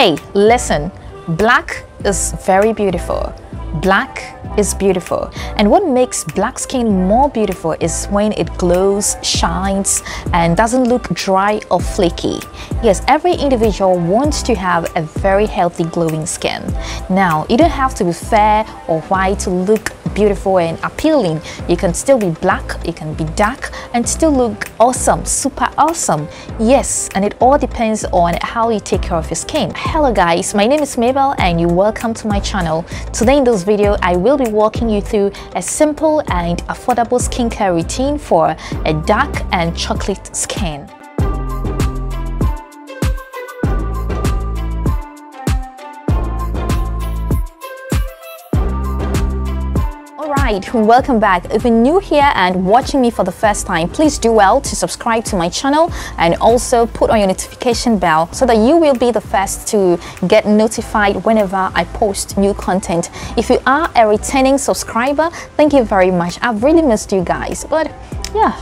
Hey, listen, black is very beautiful. Black is beautiful, and what makes black skin more beautiful is when it glows, shines, and doesn't look dry or flaky. Yes, every individual wants to have a very healthy glowing skin. Now, you don't have to be fair or white to look beautiful and appealing. You can still be black, you can be dark, and still look awesome, super awesome. Yes, and it all depends on how you take care of your skin. Hello guys, my name is Mabel and you're welcome to my channel. Today in this video, I will be walking you through a simple and affordable skincare routine for a dark and chocolate skin. Welcome back. If you're new here and watching me for the first time, please do well to subscribe to my channel and also put on your notification bell so that you will be the first to get notified whenever I post new content. If you are a returning subscriber, thank you very much. I've really missed you guys, but yeah,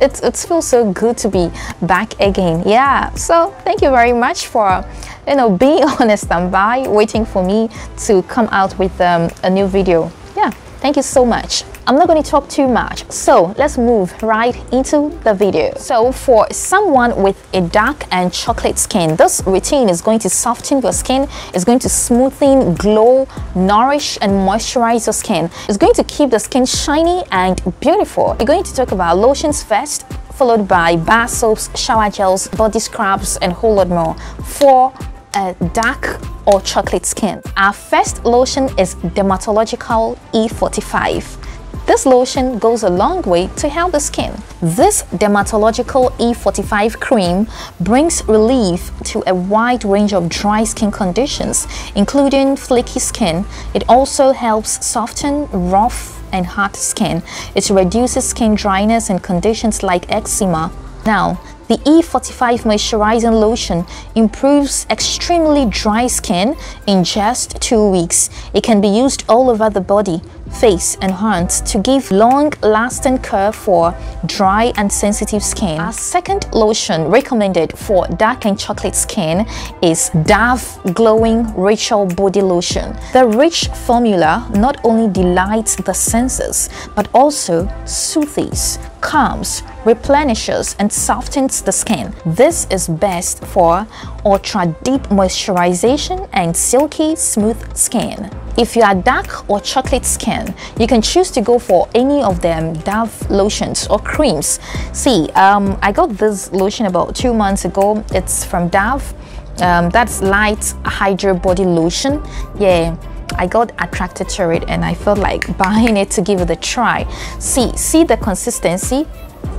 it feels so good to be back again. Yeah, so thank you very much for being on a standby, waiting for me to come out with a new video. Yeah. Thank you so much. I'm not going to talk too much, so let's move right into the video. So for someone with a dark and chocolate skin, this routine is going to soften your skin, it's going to smoothen, glow, nourish and moisturize your skin. It's going to keep the skin shiny and beautiful. We're going to talk about lotions first, followed by bath soaps, shower gels, body scrubs and a whole lot more for a dark or chocolate skin. Our first lotion is Dermatological E45. This lotion goes a long way to healthy skin. This Dermatological E45 cream brings relief to a wide range of dry skin conditions, including flaky skin. It also helps soften rough and hard skin. It reduces skin dryness and conditions like eczema. Now, the E45 moisturizing lotion improves extremely dry skin in just 2 weeks. It can be used all over the body, face and hands to give long-lasting care for dry and sensitive skin. Our second lotion recommended for dark and chocolate skin is Dove Glowing Ritual Body Lotion. The rich formula not only delights the senses but also soothes, calms, replenishes and softens the skin. This is best for ultra deep moisturization and silky smooth skin. If you are dark or chocolate skin, you can choose to go for any of them Dove lotions or creams. See, I got this lotion about 2 months ago. It's from Dove. That's Light Hydro Body Lotion. Yeah, I got attracted to it and I felt like buying it to give it a try. See the consistency?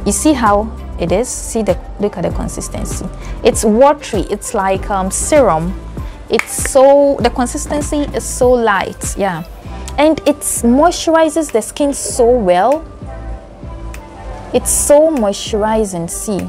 You see how it is? Look at the consistency. It's watery. It's like serum. The consistency is so light, yeah. And it moisturizes the skin so well. It's so moisturizing, see.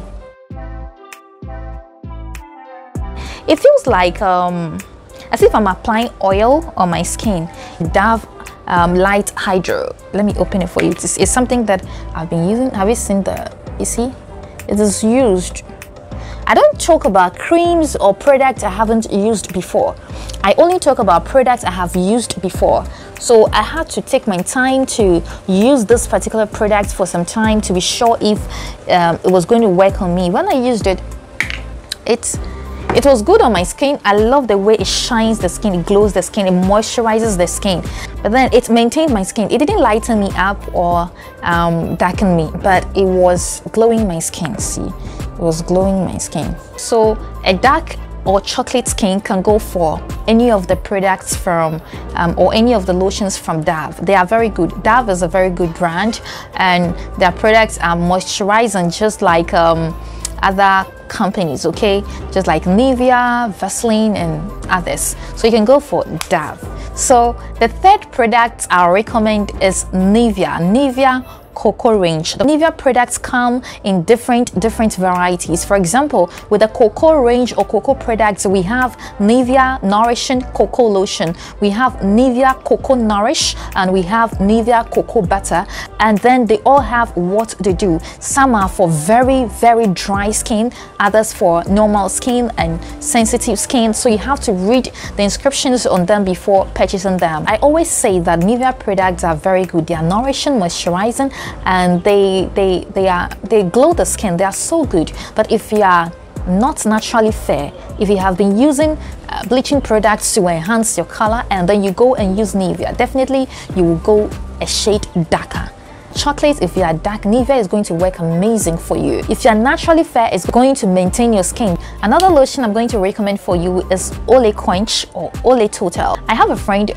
It feels like as if I'm applying oil on my skin. Dove Light Hydro. Let me open it for you. It's something that I've been using. Have you seen the, you see? It is used. I don't talk about creams or products I haven't used before. I only talk about products I have used before. So I had to take my time to use this particular product for some time to be sure if it was going to work on me. When I used it, it was good on my skin. I love the way it shines the skin, it glows the skin, it moisturizes the skin. But then it maintained my skin. It didn't lighten me up or darken me, but it was glowing my skin, see? It was glowing my skin. So a dark or chocolate skin can go for any of the products from or any of the lotions from Dove. They are very good. Dove is a very good brand and their products are moisturizing just like other companies, okay? Just like Nivea, Vaseline and others. So you can go for Dove. So the third product I'll recommend is Nivea cocoa range. The Nivea products come in different varieties. For example, with the cocoa range or cocoa products, we have Nivea Nourishing Cocoa Lotion, we have Nivea Cocoa Nourish, and we have Nivea Cocoa Butter. And then they all have what they do. Some are for very dry skin, others for normal skin and sensitive skin, so you have to read the instructions on them before purchasing them. I always say that Nivea products are very good. They are nourishing, moisturizing, and they glow the skin. They are so good. But if you are not naturally fair, if you have been using bleaching products to enhance your color and then you go and use Nivea, definitely you will go a shade darker. Chocolate, if you are dark, Nivea is going to work amazing for you. If you are naturally fair, it's going to maintain your skin. Another lotion I'm going to recommend for you is Olay Quench or Olay Total. I have a friend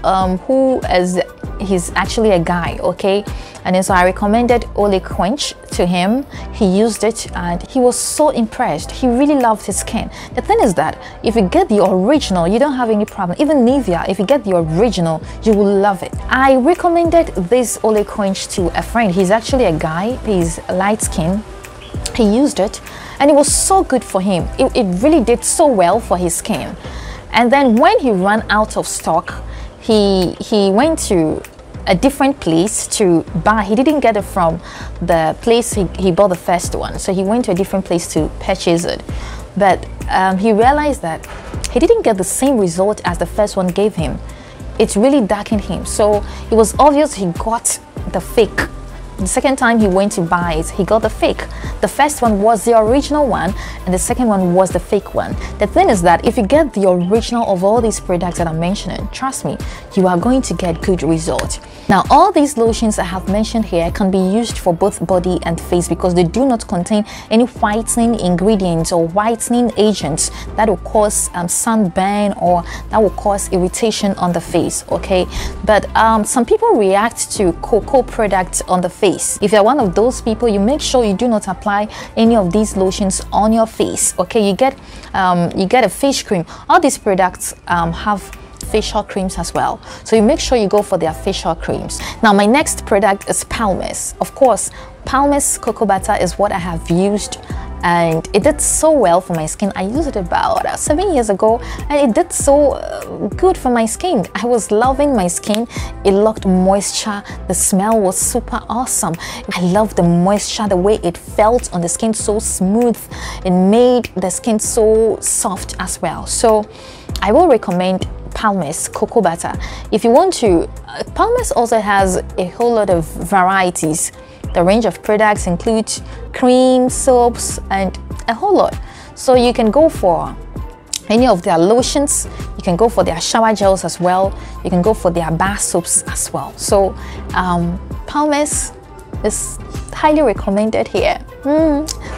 who is, he's actually a guy, okay, and then so I recommended Olay Quench to him. He used it and he was so impressed. He really loved his skin. The thing is that if you get the original, you don't have any problem. Even Nivea, if you get the original, you will love it. I recommended this Olay Quench to a friend. He's actually a guy, he's light skin. He used it and it was so good for him. It really did so well for his skin. And then when he ran out of stock, he went to a different place to buy. He didn't get it from the place he bought the first one, so he went to a different place to purchase it. But he realized that he didn't get the same result as the first one gave him. It really darkened him, so it was obvious he got the fake. The second time he went to buy it, he got the fake. The first one was the original one and the second one was the fake one. The thing is that if you get the original of all these products that I'm mentioning, trust me, you are going to get good results. Now, all these lotions I have mentioned here can be used for both body and face because they do not contain any whitening ingredients or whitening agents that will cause sunburn or that will cause irritation on the face, okay? But some people react to cocoa products on the face. If you're one of those people, you make sure you do not apply any of these lotions on your face, okay? You get a face cream. All these products have facial creams as well, so you make sure you go for their facial creams. Now, my next product is Palmer's. Of course, Palmer's cocoa butter is what I have used and it did so well for my skin. I used it about 7 years ago and it did so good for my skin. I was loving my skin. It locked moisture. The smell was super awesome. I loved the moisture, the way it felt on the skin, so smooth. It made the skin so soft as well. So I will recommend Palmer's cocoa butter. If you want to, Palmer's also has a whole lot of varieties. The range of products includes cream, soaps, and a whole lot. So you can go for any of their lotions, you can go for their shower gels as well, you can go for their bath soaps as well. So Palmer's is highly recommended here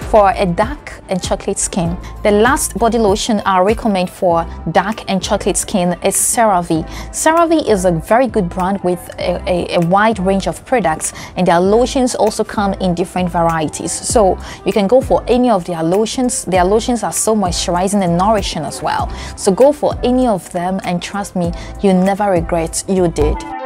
for a dark and chocolate skin. The last body lotion I recommend for dark and chocolate skin is CeraVe. CeraVe is a very good brand with a wide range of products, and their lotions also come in different varieties. So you can go for any of their lotions. Their lotions are so moisturizing and nourishing as well. So go for any of them and trust me, you never regret you did.